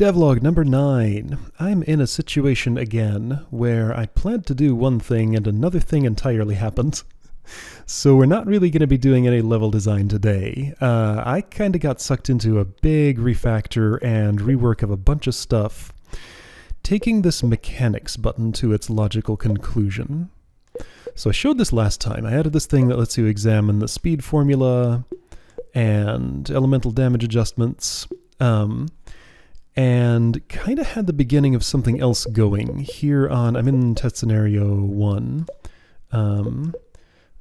Devlog number 9. I'm in a situation again where I planned to do one thing and another thing entirely happened. So we're not really going to be doing any level design today. I kind of got sucked into a big refactor and rework of a bunch of stuff, taking this mechanics button to its logical conclusion. So I showed this last time. I added this thing that lets you examine the speed formula and elemental damage adjustments. And kind of had the beginning of something else going here on, I'm in test scenario 1. We'll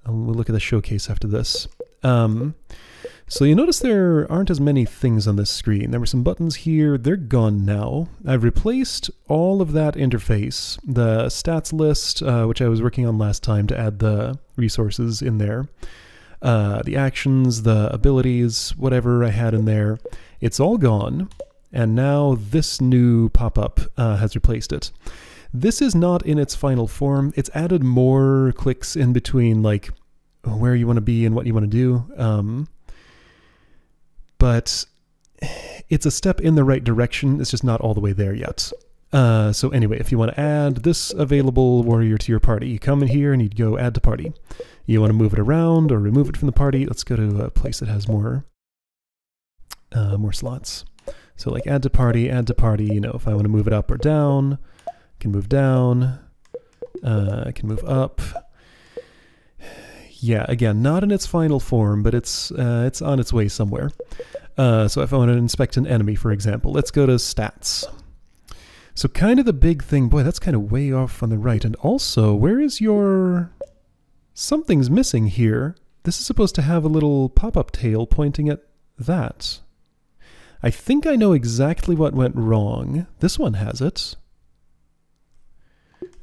look at the showcase after this. So you notice there aren't as many things on this screen. There were some buttons here, they're gone now. I've replaced all of that interface, the stats list, which I was working on last time to add the resources in there. The actions, the abilities, whatever I had in there, it's all gone. And now this new pop-up has replaced it. This is not in its final form. It's added more clicks in between, like where you want to be and what you want to do. But it's a step in the right direction. It's just not all the way there yet. So anyway, if you want to add this available warrior to your party, you come in here and you'd go add to party. You want to move it around or remove it from the party. Let's go to a place that has more slots. So like add to party, you know, if I want to move it up or down, I can move down, I can move up. Yeah, again, not in its final form, but it's on its way somewhere. So if I want to inspect an enemy, for example, let's go to stats. So kind of the big thing, boy, that's kind of way off on the right. And also, where is your, something's missing here. This is supposed to have a little pop-up tail pointing at that. I think I know exactly what went wrong. This one has it.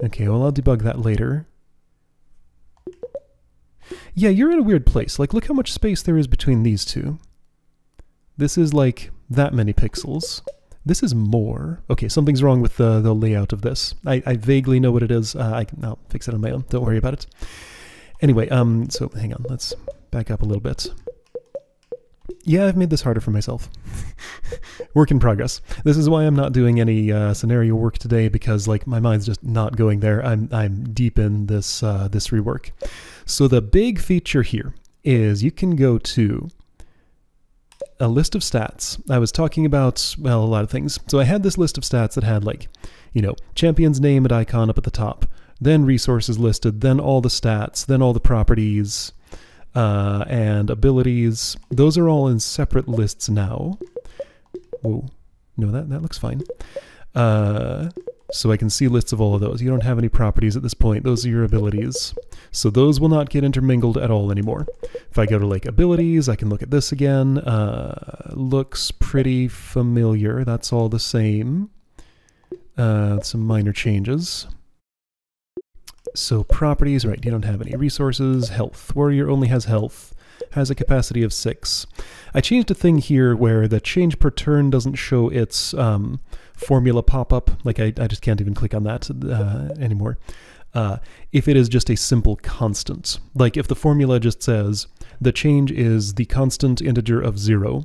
Okay, well, I'll debug that later. Yeah, you're in a weird place. Like, look how much space there is between these two. This is like that many pixels. This is more. Okay, something's wrong with the layout of this. I vaguely know what it is. I'll fix it on my own. Don't worry about it. Anyway, so hang on. Let's back up a little bit. Yeah, I've made this harder for myself. Work in progress. This is why I'm not doing any scenario work today, because like my mind's just not going there. I'm deep in this this rework. So the big feature here is you can go to a list of stats. I was talking about, well, a lot of things. So I had this list of stats that had like, you know, champion's name and icon up at the top, then resources listed, then all the stats, then all the properties, and abilities. Those are all in separate lists now. Whoa, no, that looks fine. So I can see lists of all of those. You don't have any properties at this point. Those are your abilities. So those will not get intermingled at all anymore. If I go to like abilities, I can look at this again. Looks pretty familiar. That's all the same. Some minor changes. So properties, right, you don't have any resources. Health, warrior only has health, has a capacity of 6. I changed a thing here where the change per turn doesn't show its formula pop-up. Like I just can't even click on that anymore. If it is just a simple constant, like if the formula just says the change is the constant integer of 0,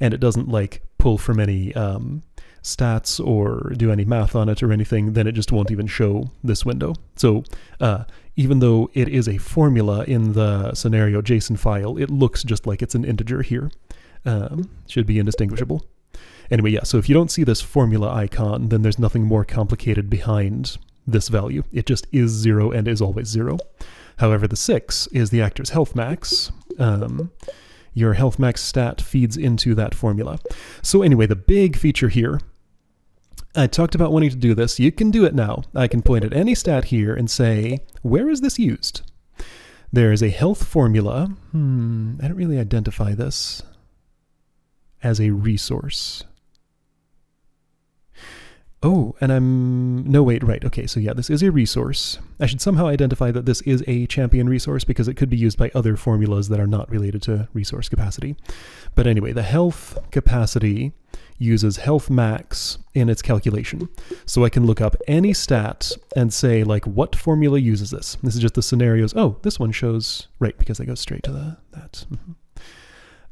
and it doesn't like pull from any stats or do any math on it or anything, then it just won't even show this window. So even though it is a formula in the scenario JSON file, it looks just like it's an integer here. Should be indistinguishable. Anyway, yeah, so if you don't see this formula icon, then there's nothing more complicated behind this value. It just is 0 and is always 0. However, the 6 is the actor's health max. Your health max stat feeds into that formula. So anyway, the big feature here, I talked about wanting to do this. You can do it now. I can point at any stat here and say, where is this used? There is a health formula. I don't really identify this as a resource. Oh, and no, wait, right. Okay, so yeah, this is a resource. I should somehow identify that this is a champion resource because it could be used by other formulas that are not related to resource capacity. But anyway, the health capacity uses health max in its calculation. So I can look up any stat and say, like, what formula uses this? This is just the scenarios. Oh, this one shows, right, because I go straight to that.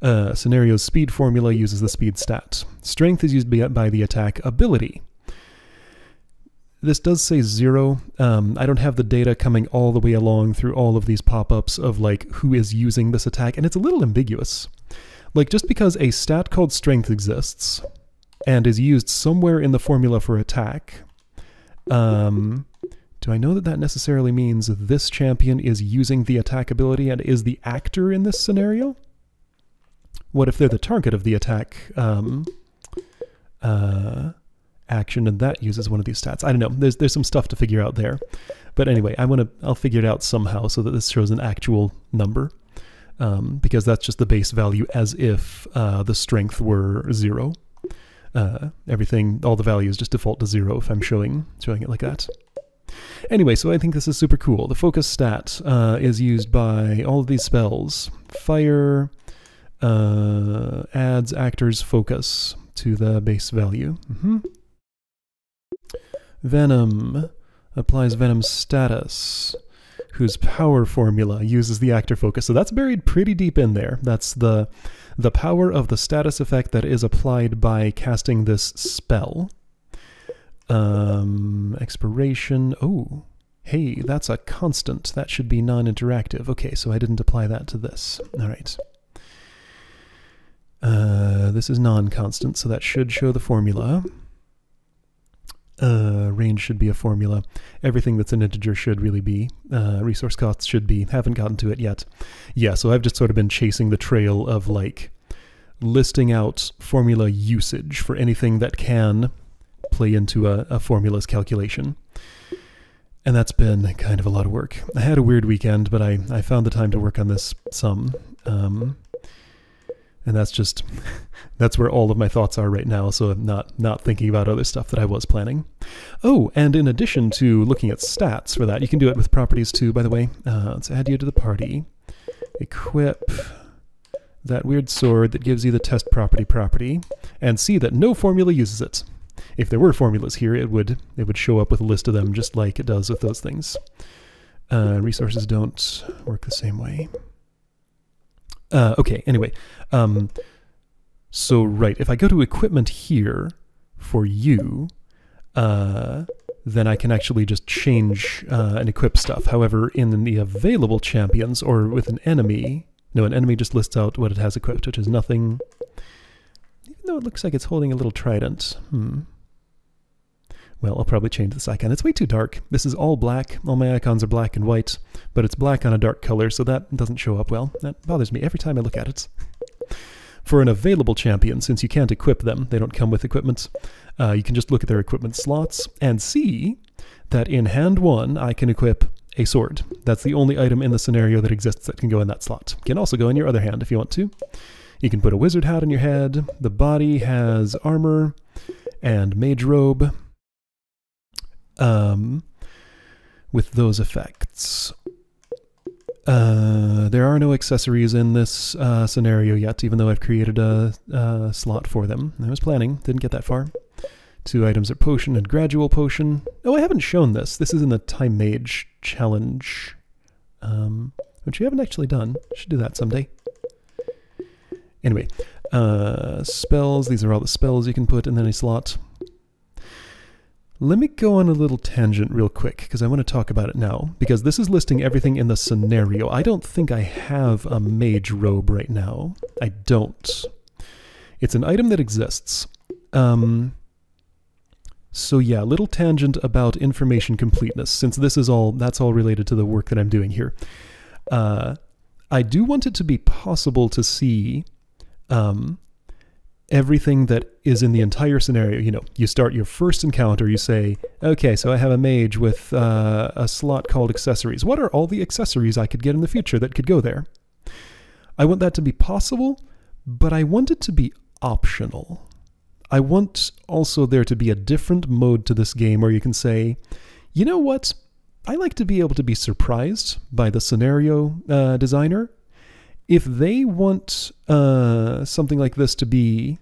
Scenario's speed formula uses the speed stat. Strength is used by the attack ability. This does say 0. I don't have the data coming all the way along through all of these pop-ups of like who is using this attack, and it's a little ambiguous. Like, just because a stat called strength exists and is used somewhere in the formula for attack, do I know that that necessarily means this champion is using the attack ability and is the actor in this scenario? What if they're the target of the attack action and that uses one of these stats? I don't know. There's some stuff to figure out there. But anyway, I'll figure it out somehow so that this shows an actual number, because that's just the base value as if the strength were 0. All the values just default to 0 if I'm showing it like that. Anyway, so I think this is super cool. The focus stat is used by all of these spells. Fire adds actor's focus to the base value. Venom applies Venom status, whose power formula uses the actor focus. So that's buried pretty deep in there. That's the power of the status effect that is applied by casting this spell. Expiration. Oh, hey, that's a constant. That should be non-interactive. Okay, so I didn't apply that to this. All right. This is non-constant, so that should show the formula. Range should be a formula. Everything that's an integer should really be. Resource costs should be. Haven't gotten to it yet. Yeah, so I've just sort of been chasing the trail of like listing out formula usage for anything that can play into a formula's calculation. And that's been kind of a lot of work. I had a weird weekend, but I found the time to work on this some. And that's where all of my thoughts are right now, so I'm not thinking about other stuff that I was planning. Oh, and in addition to looking at stats for that, you can do it with properties too, by the way. Let's add you to the party. Equip that weird sword that gives you the test property, and see that no formula uses it. If there were formulas here, it would show up with a list of them, just like it does with those things. Resources don't work the same way. Okay, anyway, so right, if I go to equipment here for you, then I can actually just change and equip stuff. However, in the available champions or with an enemy, no, an enemy just lists out what it has equipped, which is nothing, even though it looks like it's holding a little trident. Well, I'll probably change this icon. It's way too dark. This is all black. All my icons are black and white, but it's black on a dark color, so that doesn't show up well. That bothers me every time I look at it. For an available champion, since you can't equip them, they don't come with equipment, you can just look at their equipment slots and see that in hand 1, I can equip a sword. That's the only item in the scenario that exists that can go in that slot. It can also go in your other hand if you want to. You can put a wizard hat on your head. The body has armor and mage robe. With those effects. There are no accessories in this scenario yet, even though I've created a slot for them. I was planning, didn't get that far. 2 items are potion and gradual potion. Oh, I haven't shown this. This is in the Time Mage challenge, which we haven't actually done. Should do that someday. Anyway, spells. These are all the spells you can put in any slot. Let me go on a little tangent real quick, because I want to talk about it now, because this is listing everything in the scenario. I don't think I have a mage robe right now. I don't. It's an item that exists. So yeah, little tangent about information completeness, since this is all, that's all related to the work that I'm doing here. I do want it to be possible to see everything that is in the entire scenario. You know, you start your first encounter, you say, okay, so I have a mage with a slot called accessories. What are all the accessories I could get in the future that could go there? I want that to be possible, but I want it to be optional. I want also there to be a different mode to this game where you can say, you know what? I like to be able to be surprised by the scenario designer. If they want something like this to be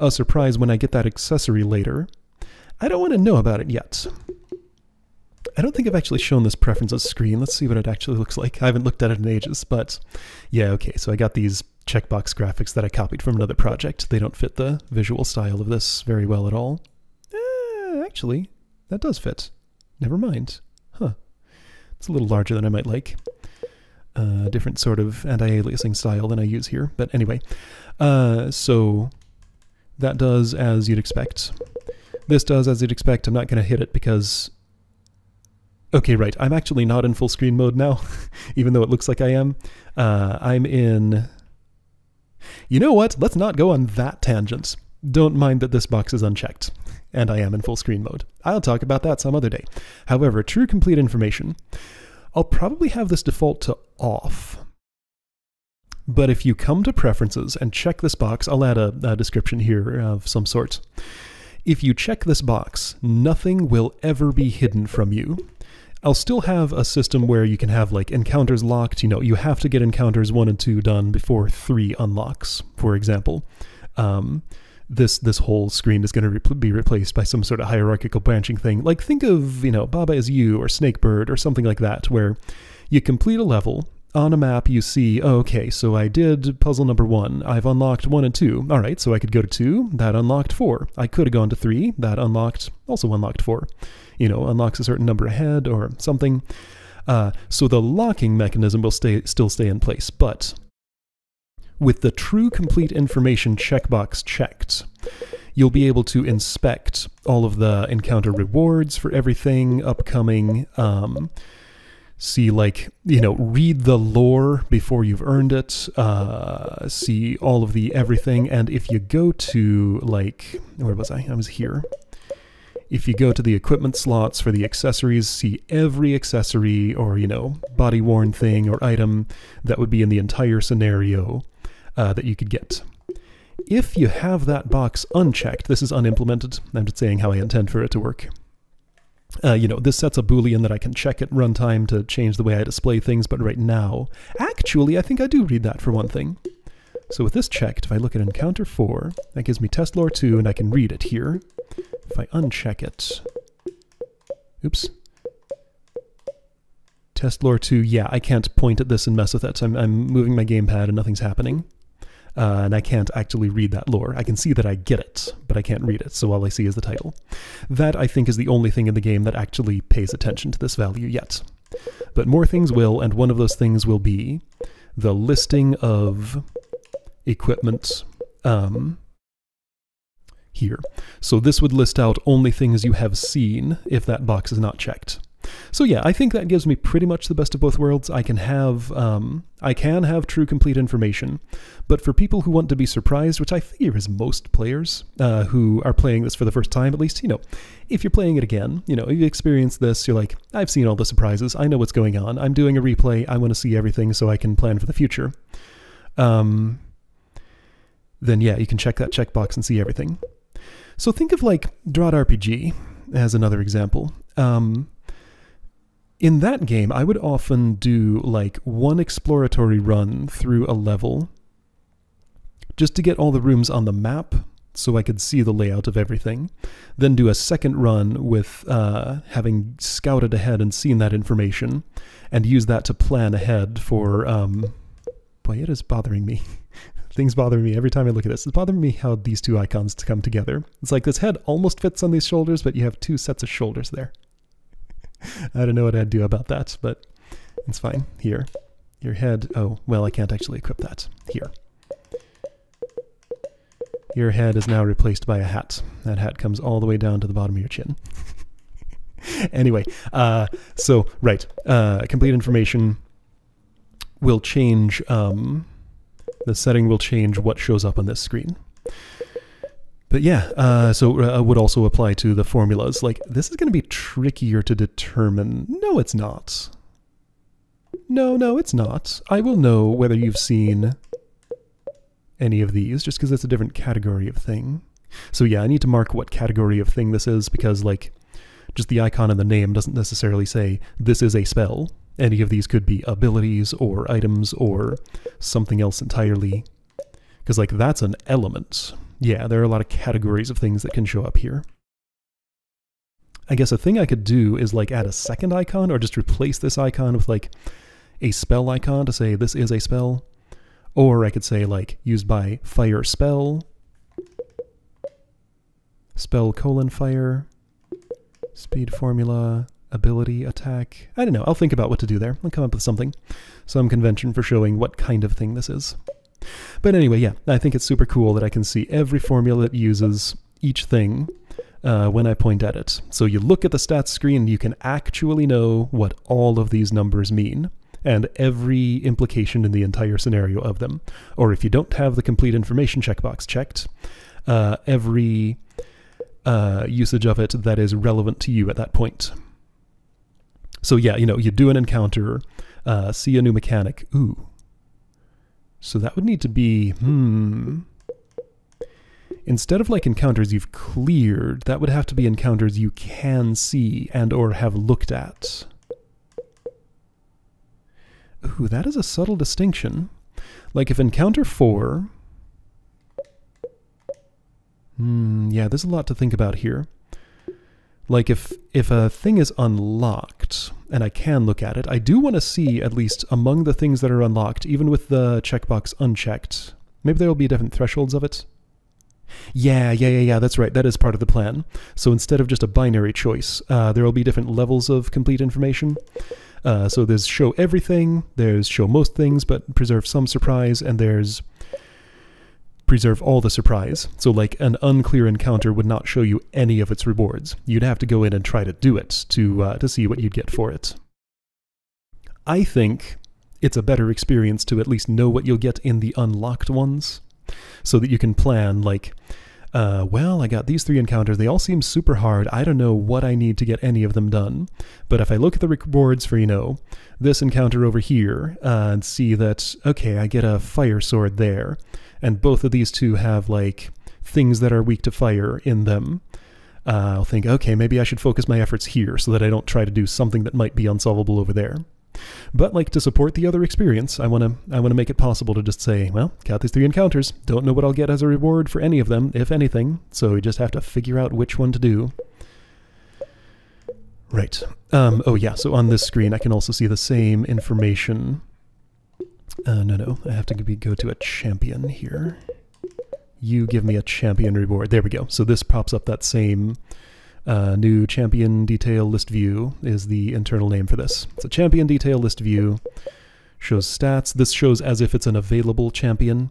a surprise when I get that accessory later, I don't want to know about it yet. I don't think I've actually shown this preferences screen. Let's see what it actually looks like. I haven't looked at it in ages, but yeah, okay. So I got these checkbox graphics that I copied from another project. They don't fit the visual style of this very well at all. Actually, that does fit. Never mind. Huh. It's a little larger than I might like. Different sort of anti-aliasing style than I use here. But anyway, so that does as you'd expect. This does as you'd expect. I'm not going to hit it because... Okay, right. I'm actually not in full screen mode now, even though it looks like I am. I'm in... You know what? Let's not go on that tangent. Don't mind that this box is unchecked, and I am in full screen mode. I'll talk about that some other day. However, true complete information, I'll probably have this default to off. But if you come to preferences and check this box, I'll add a description here of some sort. If you check this box, nothing will ever be hidden from you. I'll still have a system where you can have like encounters locked. You know, you have to get encounters 1 and 2 done before 3 unlocks, for example. This whole screen is going to be replaced by some sort of hierarchical branching thing. Like think of, you know, Baba Is You or Snakebird or something like that, where you complete a level. On a map, you see, oh, okay, so I did puzzle number 1. I've unlocked 1 and 2. All right, so I could go to 2. That unlocked 4. I could have gone to 3. That also unlocked 4. You know, unlocks a certain number ahead or something. So the locking mechanism will still stay in place, but with the true complete information checkbox checked, you'll be able to inspect all of the encounter rewards for everything upcoming. See, like, you know, read the lore before you've earned it, see all of the everything. And if you go to, like, where was I? I was here. If you go to the equipment slots for the accessories, see every accessory or, you know, body-worn thing or item that would be in the entire scenario that you could get. If you have that box unchecked, this is unimplemented. I'm just saying how I intend for it to work. You know, this sets a Boolean that I can check at runtime to change the way I display things, but right now, actually, I think I do read that for one thing. So with this checked, if I look at Encounter 4, that gives me Test Lore 2, and I can read it here. If I uncheck it... Oops. Test Lore 2, yeah, I can't point at this and mess with it. So I'm moving my gamepad and nothing's happening. And I can't actually read that lore. I can see that I get it, but I can't read it, so all I see is the title. That, I think, is the only thing in the game that actually pays attention to this value yet. But more things will, and one of those things will be the listing of equipment here. So this would list out only things you have seen if that box is not checked. So yeah, I think that gives me pretty much the best of both worlds. I can have true complete information, but for people who want to be surprised, which I figure is most players who are playing this for the first time, at least, you know, if you're playing it again, you know, if you experience this, you're like, I've seen all the surprises, I know what's going on, I'm doing a replay, I want to see everything so I can plan for the future. Then yeah, you can check that checkbox and see everything. So think of like Drought RPG as another example. In that game, I would often do like one exploratory run through a level just to get all the rooms on the map so I could see the layout of everything, then do a second run with having scouted ahead and seen that information and use that to plan ahead for... Boy, it is bothering me. Things bother me every time I look at this. It's bothering me how these two icons come together. It's like this head almost fits on these shoulders, but you have 2 sets of shoulders there. I don't know what I'd do about that, but it's fine. Here. Your head... Oh, well, I can't actually equip that. Here. Your head is now replaced by a hat. That hat comes all the way down to the bottom of your chin. Anyway, so, right. Complete information will change... the setting will change what shows up on this screen. But yeah, so would also apply to the formulas. Like, this is going to be trickier to determine. No, it's not. No, it's not. I will know whether you've seen any of these, just because it's a different category of thing. So yeah, I need to mark what category of thing this is, because, like, just the icon and the name doesn't necessarily say, this is a spell. Any of these could be abilities or items or something else entirely. Because, like, that's an element. Yeah, there are a lot of categories of things that can show up here. I guess a thing I could do is, like, add a second icon or just replace this icon with, like, a spell icon to say this is a spell. Or I could say like used by fire spell, spell colon fire, speed formula, ability attack. I don't know, I'll think about what to do there. I'll come up with something, some convention for showing what kind of thing this is. But anyway, yeah, I think it's super cool that I can see every formula that uses each thing when I point at it. So you look at the stats screen and you can actually know what all of these numbers mean and every implication in the entire scenario of them. Or if you don't have the complete information checkbox checked, every usage of it that is relevant to you at that point. So yeah, you know, you do an encounter, see a new mechanic. Ooh. So that would need to be, instead of like encounters you've cleared, that would have to be encounters you can see and or have looked at. Ooh, that is a subtle distinction. Like if encounter 4... yeah, there's a lot to think about here. Like if a thing is unlocked and I can look at it, I do want to see at least among the things that are unlocked, even with the checkbox unchecked. Maybe there will be different thresholds of it. Yeah, that's right. That is part of the plan. So instead of just a binary choice, there will be different levels of complete information. So there's show everything, there's show most things, but preserve some surprise, and there's preserve all the surprise. So like an unclear encounter would not show you any of its rewards. You'd have to go in and try to do it to see what you'd get for it. I think it's a better experience to at least know what you'll get in the unlocked ones so that you can plan like, well, I got these 3 encounters. They all seem super hard. I don't know what I need to get any of them done. But if I look at the rewards for, you know, this encounter over here and see that, okay, I get a fire sword there. And both of these two have like things that are weak to fire in them. I'll think, okay, maybe I should focus my efforts here so that I don't try to do something that might be unsolvable over there. But like to support the other experience, I want to make it possible to just say, well, got these 3 encounters. Don't know what I'll get as a reward for any of them, if anything. So we just have to figure out which one to do. Right. Oh yeah. So on this screen, I can also see the same information. No, I have to go to a champion here. You give me a champion reward. There we go. So this pops up that same new champion detail list view is the internal name for this. So champion detail list view shows stats. This shows as if it's an available champion.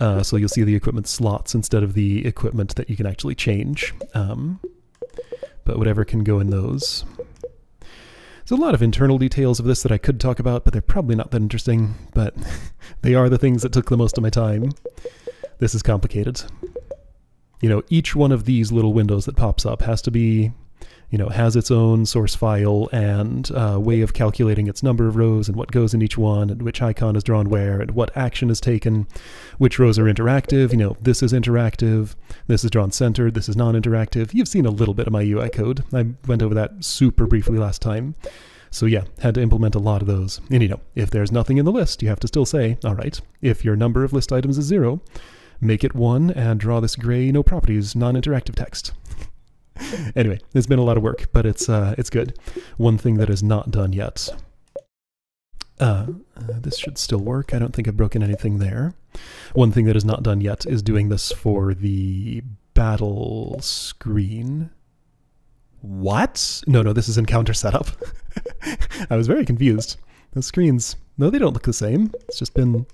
So you'll see the equipment slots instead of the equipment that you can actually change. But whatever can go in those. There's a lot of internal details of this that I could talk about, but they're probably not that interesting, but they are the things that took the most of my time. This is complicated. You know, each one of these little windows that pops up has to be, you know, has its own source file and way of calculating its number of rows and what goes in each one and which icon is drawn where and what action is taken, which rows are interactive. You know, this is interactive, this is drawn centered, this is non-interactive. You've seen a little bit of my UI code. I went over that super briefly last time. So yeah, had to implement a lot of those. And you know, if there's nothing in the list, you have to still say, all right, if your number of list items is 0, make it 1 and draw this gray no properties non-interactive text. Anyway, it's been a lot of work, but it's good. One thing that is not done yet. This should still work. I don't think I've broken anything there. One thing that is not done yet is doing this for the battle screen. What? No, this is encounter setup. I was very confused. Those screens, no, they don't look the same. It's just been...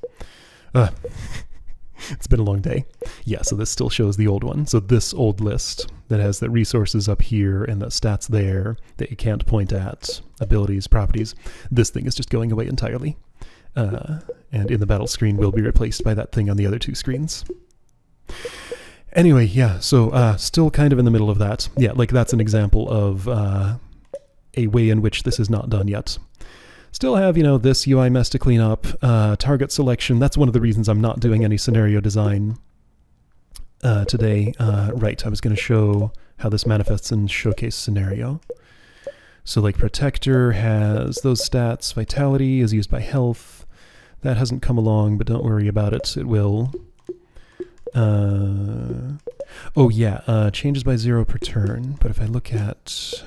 It's been a long day. Yeah, so this still shows the old one. So this old list that has the resources up here and the stats there that you can't point at, abilities, properties. This thing is just going away entirely. And in the battle screen will be replaced by that thing on the other 2 screens. Anyway, yeah, so still kind of in the middle of that. Yeah, like that's an example of a way in which this is not done yet. Still have, you know, this UI mess to clean up, target selection. That's one of the reasons I'm not doing any scenario design today. Right, I was going to show how this manifests in showcase scenario. So like protector has those stats. Vitality is used by health. That hasn't come along, but don't worry about it. It will. Oh yeah, changes by 0 per turn. But if I look at...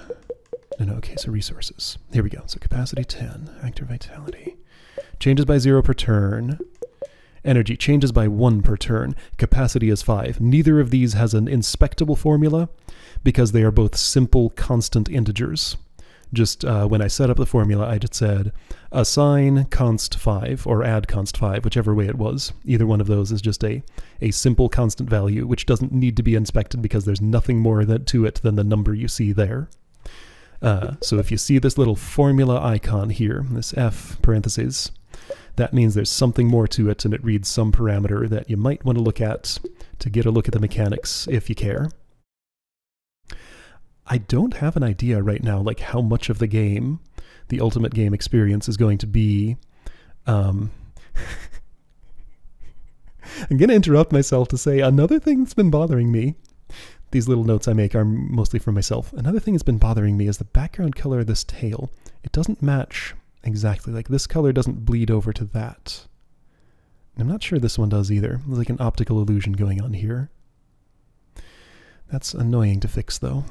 No, okay, so resources. Here we go. So capacity 10, active vitality. Changes by 0 per turn. Energy changes by 1 per turn. Capacity is 5. Neither of these has an inspectable formula because they are both simple constant integers. Just when I set up the formula, I just said assign const 5 or add const 5, whichever way it was. Either one of those is just a simple constant value, which doesn't need to be inspected because there's nothing more to it than the number you see there. So if you see this little formula icon here, this F parentheses, that means there's something more to it, and it reads some parameter that you might want to look at to get a look at the mechanics if you care. I don't have an idea right now like how much of the game, the ultimate game experience, is going to be... I'm going to interrupt myself to say another thing that's been bothering me. These little notes I make are mostly for myself. Another thing that's been bothering me is the background color of this tail. It doesn't match exactly. Like, this color doesn't bleed over to that. And I'm not sure this one does either. There's like an optical illusion going on here. That's annoying to fix, though.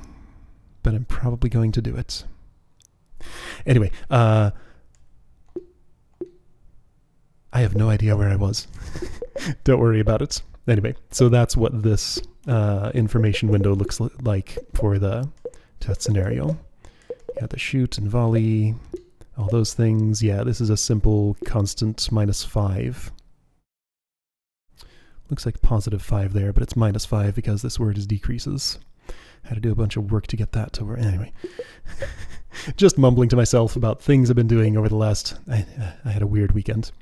But I'm probably going to do it. Anyway, I have no idea where I was. Don't worry about it. Anyway, so that's what this information window looks like for the test scenario. Got the shoot and volley, all those things. Yeah, this is a simple constant -5. Looks like +5 there, but it's -5 because this word is decreases. Had to do a bunch of work to get that to work. Anyway, just mumbling to myself about things I've been doing over the last... I had a weird weekend.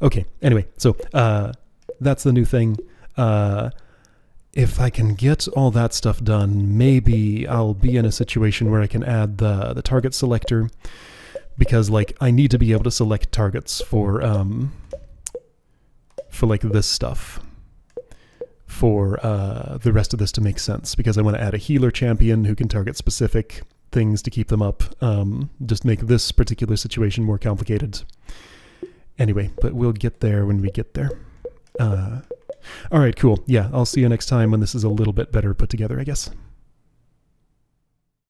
Okay, anyway, so that's the new thing. If I can get all that stuff done, maybe I'll be in a situation where I can add the target selector, because, like, I need to be able to select targets for like this stuff, for the rest of this to make sense, because I want to add a healer champion who can target specific things to keep them up, just make this particular situation more complicated. Anyway, but we'll get there when we get there. All right, cool. Yeah, I'll see you next time when this is a little bit better put together, I guess.